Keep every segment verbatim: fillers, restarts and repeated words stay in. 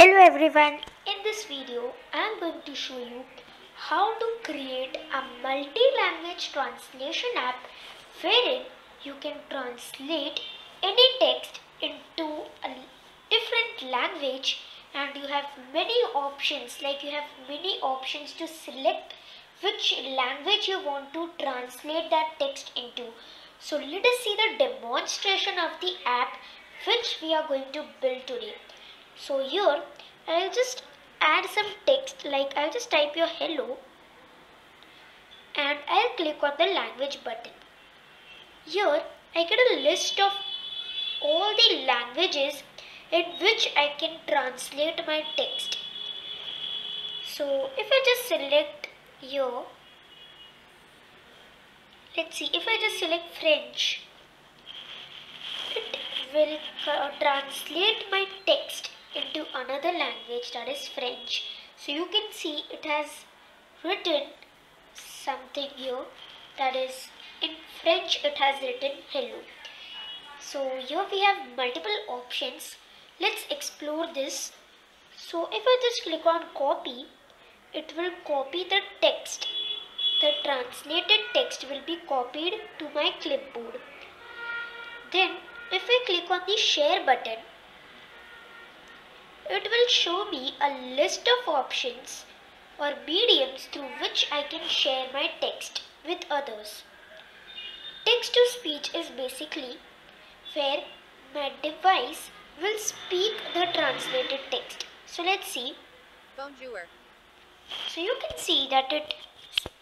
Hello everyone, in this video I am going to show you how to create a multi-language translation app wherein you can translate any text into a different language, and you have many options like you have many options to select which language you want to translate that text into. So let us see the demonstration of the app which we are going to build today. So here I'll just add some text, like I'll just type your hello and I'll click on the language button. Here I get a list of all the languages in which I can translate my text. So if I just select here, let's see, if I just select French, it will translate my text into another language, that is French. So you can see it has written something here, that is in French it has written hello. So here we have multiple options. Let's explore this. So if I just click on copy, it will copy the text. The translated text will be copied to my clipboard. Then if I click on the share button, it will show me a list of options or mediums through which I can share my text with others. Text to speech is basically where my device will speak the translated text. So let's see. Bonjour. So you can see that it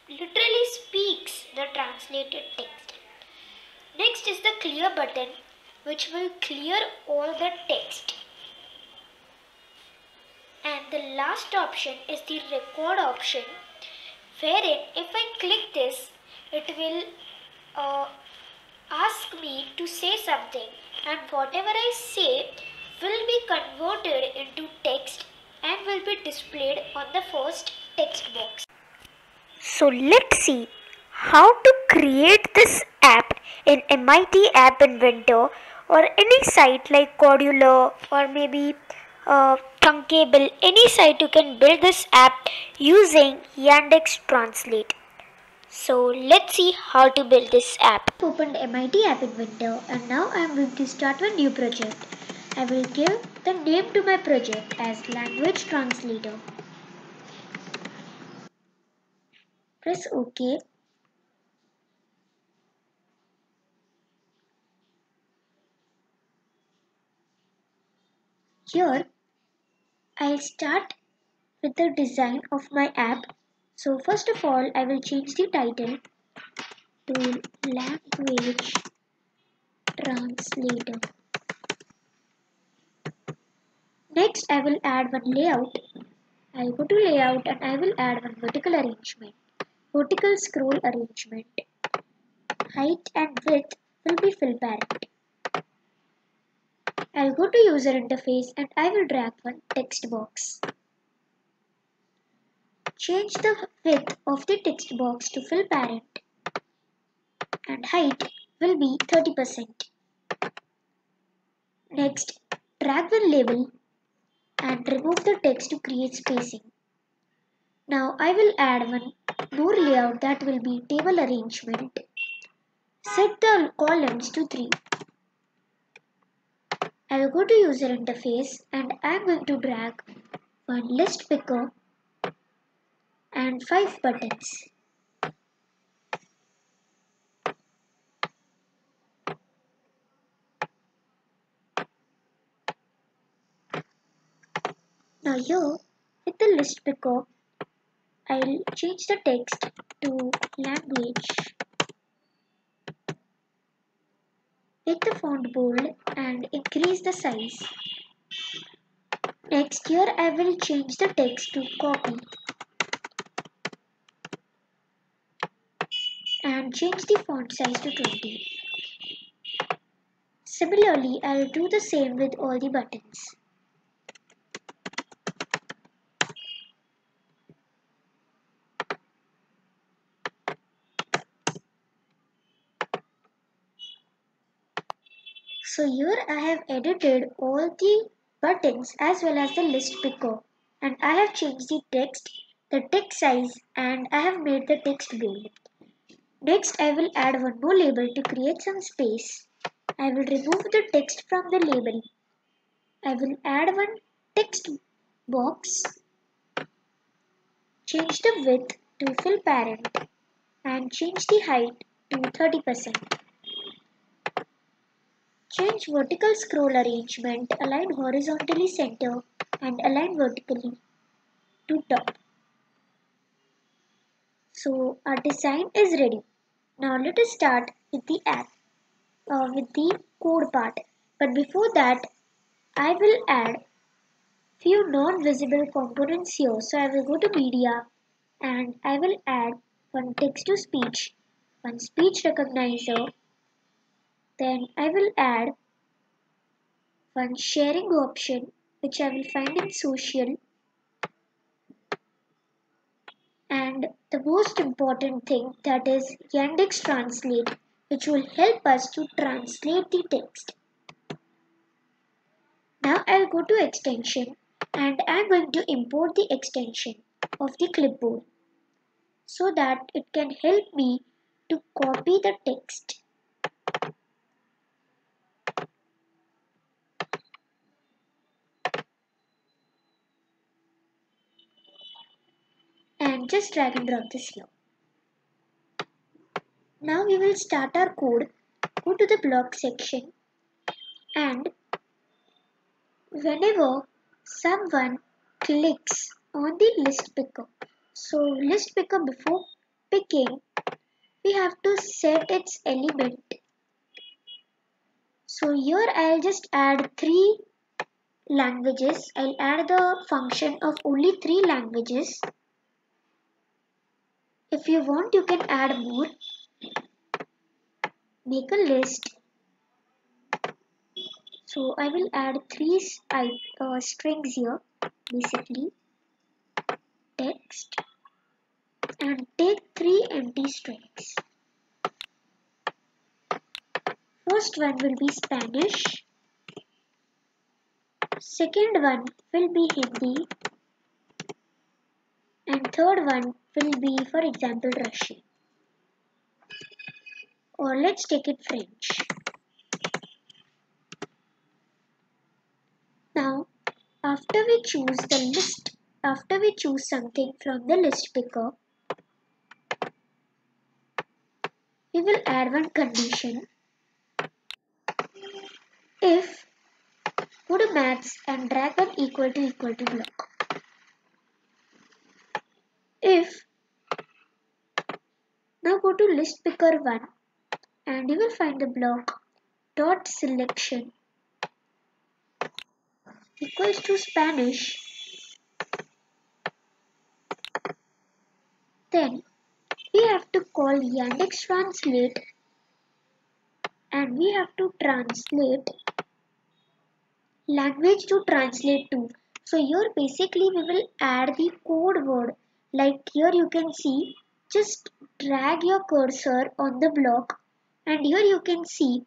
literally speaks the translated text. Next is the clear button, which will clear all the text. And the last option is the record option, wherein if I click this, it will uh, ask me to say something, and whatever I say will be converted into text and will be displayed on the first text box. So let's see how to create this app in M I T App Inventor or any site like Cordula or maybe uh, Thunkable. Any site you can build this app using Yandex Translate. So let's see how to build this app. I've opened M I T App Inventor and now I am going to start a new project. I will give the name to my project as Language Translator. Press OK. Here I'll start with the design of my app. So first of all, I will change the title to Language Translator. Next, I will add one layout. I'll go to layout and I will add one vertical arrangement. Vertical scroll arrangement. Height and width will be fill parent. I'll go to user interface and I will drag one text box. Change the width of the text box to fill parent and height will be thirty percent. Next, drag one label and remove the text to create spacing. Now I will add one more layout, that will be table arrangement. Set the columns to three. I will go to user interface and I am going to drag one list picker and five buttons. Now here with the list picker, I'll change the text to language. Make the font bold and increase the size. Next, here I will change the text to copy and change the font size to twenty. Similarly, I'll do the same with all the buttons. So here I have edited all the buttons as well as the list picker, and I have changed the text, the text size, and I have made the text bold. Next, I will add one more label to create some space. I will remove the text from the label. I will add one text box, change the width to fill parent, and change the height to thirty percent. Change vertical scroll arrangement, align horizontally center and align vertically to top. So our design is ready. Now let us start with the app, uh, with the code part. But before that, I will add few non-visible components here. So I will go to media and I will add one text-to-speech, one speech recognizer. Then I will add one sharing option, which I will find in social. And the most important thing, that is Yandex Translate, which will help us to translate the text. Now I'll go to extension and I'm going to import the extension of the clipboard so that it can help me to copy the text. And just drag and drop this here. Now we will start our code. Go to the block section, and whenever someone clicks on the list picker, so list picker, before picking we have to set its element. So here I'll just add three languages. I'll add the function of only three languages. If you want, you can add more. Make a list. So I will add three uh, strings here, basically text, and take three empty strings. First one will be Spanish. Second one will be Hindi. And third one will be, for example, Russian. Or let's take it French. Now, after we choose the list, after we choose something from the list picker, we will add one condition. If, go to maths and drag an equal to equal to block. If, now go to list picker one and you will find the block dot selection equals to Spanish. Then we have to call Yandex Translate and we have to translate language to translate to. So here basically we will add the code word. Like here you can see, just drag your cursor on the block, and here you can see,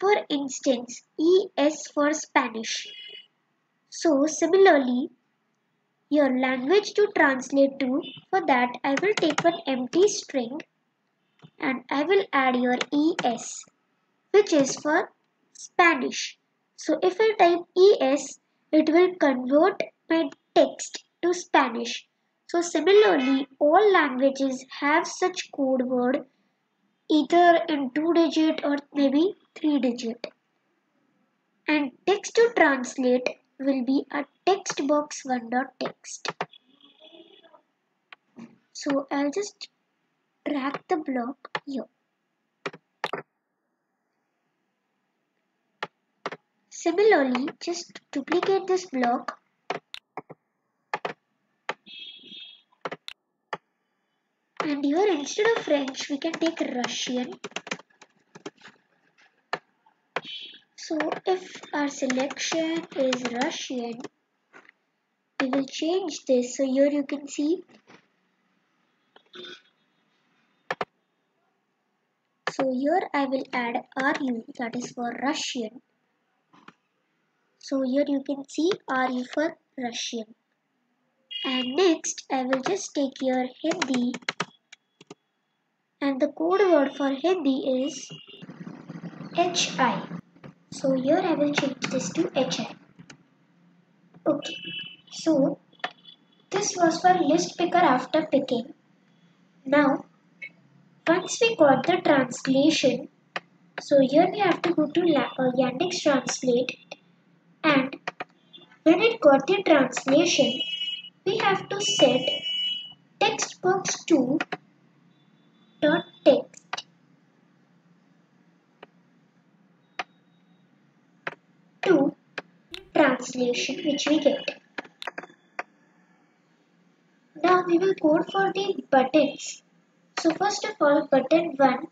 for instance, E S for Spanish. So similarly, your language to translate to, for that I will take an empty string and I will add your E S, which is for Spanish. So if I type E S, it will convert my text to Spanish. So similarly, all languages have such code word, either in two digit or maybe three digit. And text to translate will be a text box one dot text. So I'll just drag the block here. Similarly, just duplicate this block. And here instead of French, we can take Russian. So if our selection is Russian, we will change this. So here you can see. So here I will add R U, that is for Russian. So here you can see R E for Russian. And next I will just take here Hindi, and the code word for Hindi is H I. So here I will change this to H I. Okay, so this was for list picker after picking. Now once we got the translation, so here we have to go to Yandex Translate, and when it got the translation, we have to set text box to dot text to translation which we get. Now we will code for the buttons. So first of all, button one.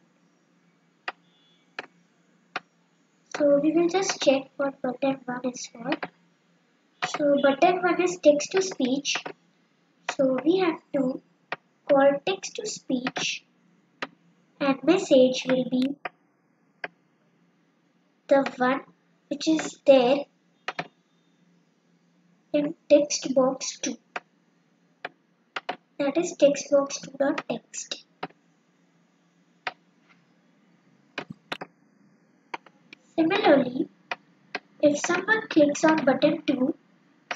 So we will just check what button one is for. So button one is text to speech. So we have to call text to speech, and message will be the one which is there in text box two. That is text box two dot text. Similarly, if someone clicks on button two,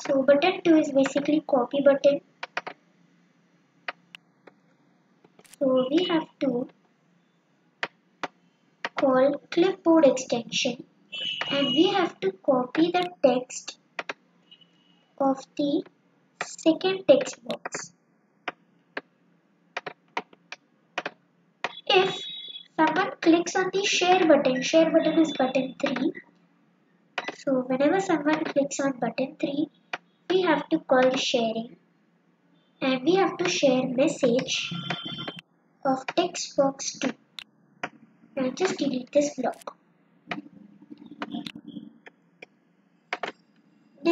so button two is basically copy button. So we have to call clipboard extension, and we have to copy the text of the second text box. If someone clicks on the share button, share button is button three. So whenever someone clicks on button three, we have to call sharing, and we have to share message of text box two. Now just delete this block.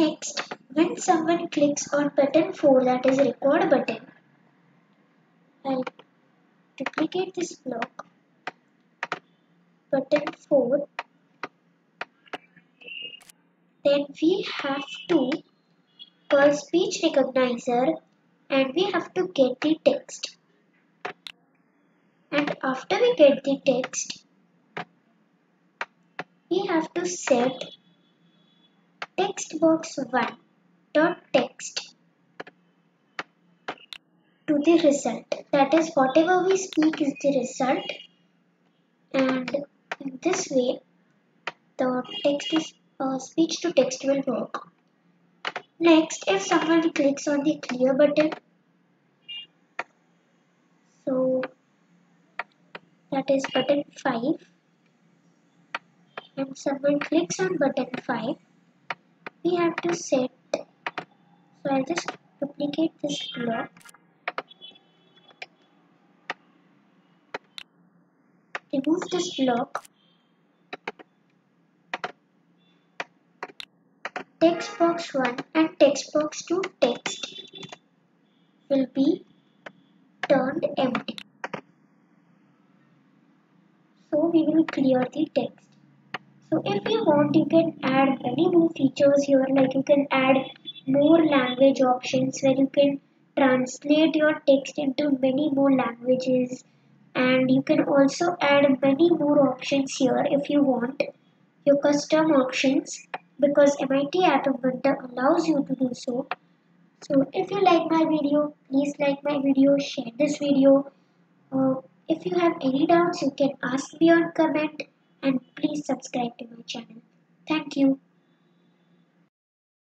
Next, when someone clicks on button four, that is record button, I'll duplicate this block, button four, then we have to call speech recognizer, and we have to get the text, and after we get the text, we have to set text box one dot text to the result. That is, whatever we speak is the result, and in this way the text is uh, speech to text will work. Next, if someone clicks on the clear button, so that is button five, and someone clicks on button five, we have to set, so I'll just duplicate this block. Remove this block, text box one and text box two text will be turned empty. So we will clear the text. So if you want, you can add many more features here, like you can add more language options where you can translate your text into many more languages. And you can also add many more options here if you want, your custom options, because M I T App Inventor allows you to do so. So if you like my video, please like my video, share this video. Uh, if you have any doubts, you can ask me on comment, and please subscribe to my channel. Thank you.